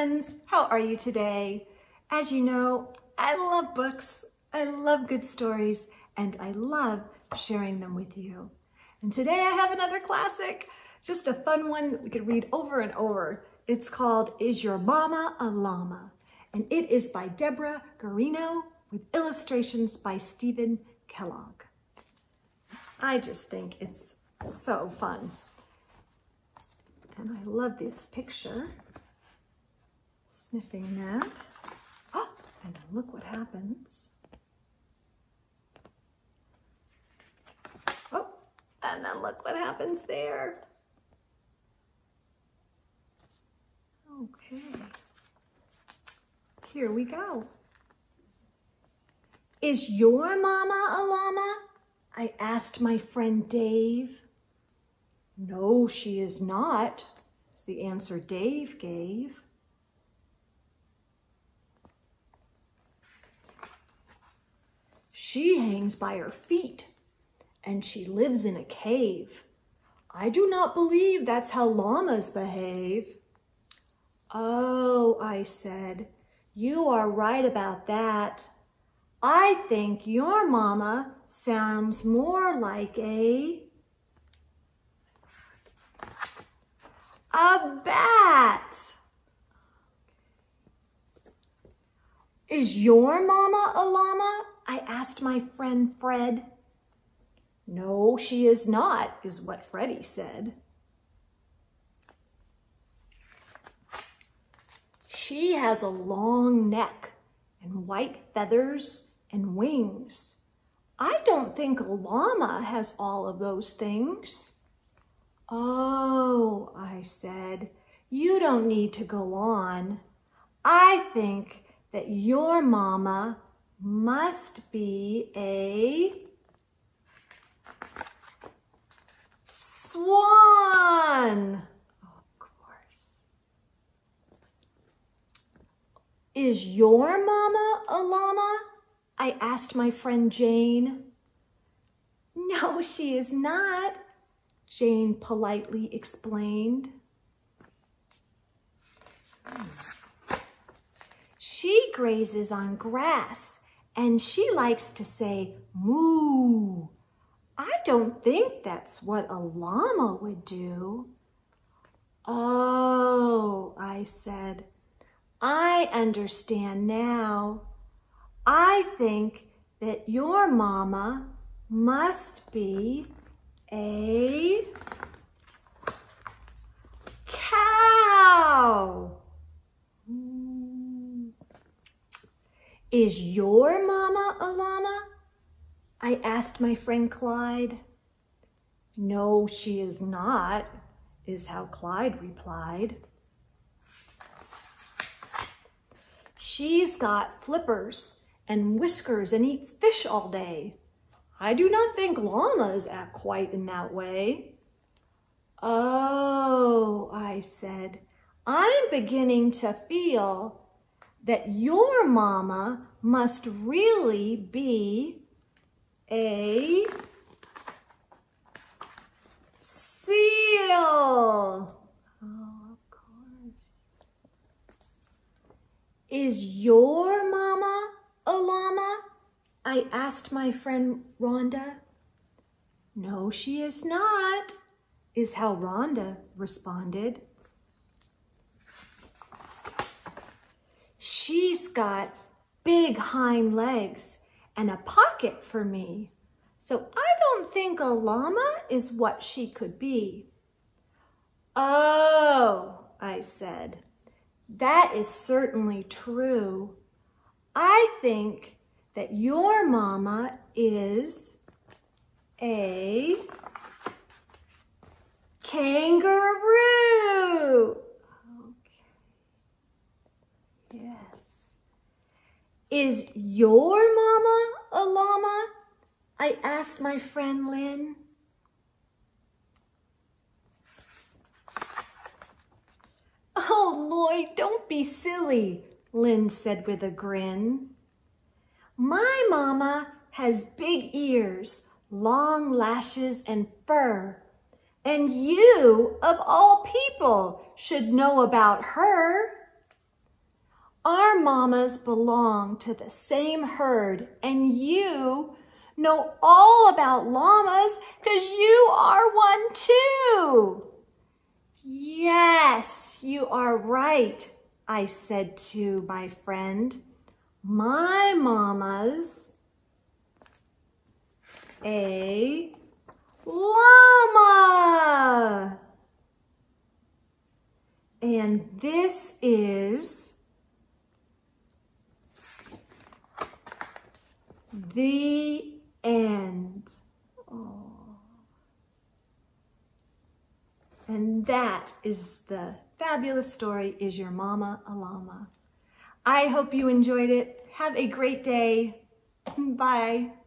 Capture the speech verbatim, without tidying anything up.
friends, how are you today? As you know, I love books, I love good stories, and I love sharing them with you. And today I have another classic, just a fun one that we could read over and over. It's called Is Your Mama a Llama? And it is by Deborah Guarino with illustrations by Steven Kellogg. I just think it's so fun. And I love this picture. Sniffing that. Oh, and then look what happens. Oh, and then look what happens there. Okay, here we go. Is your mama a llama? I asked my friend Dave. No, she is not, is the answer Dave gave. She hangs by her feet and she lives in a cave. I do not believe that's how llamas behave. Oh, I said, you are right about that. I think your mama sounds more like a... a bat. Is your mama a llama? I asked my friend Fred. No, she is not, is what Freddie said. She has a long neck and white feathers and wings. I don't think a llama has all of those things. Oh, I said, you don't need to go on. I think that your mama must be a swan. Is your mama a llama? I asked my friend Jane. No, she is not, Jane politely explained. She grazes on grass and she likes to say moo. I don't think that's what a llama would do. Oh, I said. I understand now. I think that your mama must be a cow. Is your mama a llama? I asked my friend Clyde. No, she is not, is how Clyde replied. She's got flippers and whiskers and eats fish all day. I do not think llamas act quite in that way. Oh, I said, I'm beginning to feel that your mama must really be a seal. Is your mama a llama? I asked my friend Rhonda. No, she is not, is how Rhonda responded. She's got big hind legs and a pocket for me, so I don't think a llama is what she could be. Oh, I said. That is certainly true. I think that your mama is a kangaroo. Okay. Yes. Is your mama a llama? I asked my friend Lynn. Oh, Lloyd, don't be silly, Lynn said with a grin. My mama has big ears, long lashes, and fur. And you, of all people, should know about her. Our mamas belong to the same herd, and you know all about llamas because you are one too. Yes, you are right, I said to my friend. My mama's a llama. And this is the end. Oh. And that is the fabulous story, Is Your Mama a Llama? I hope you enjoyed it. Have a great day. Bye.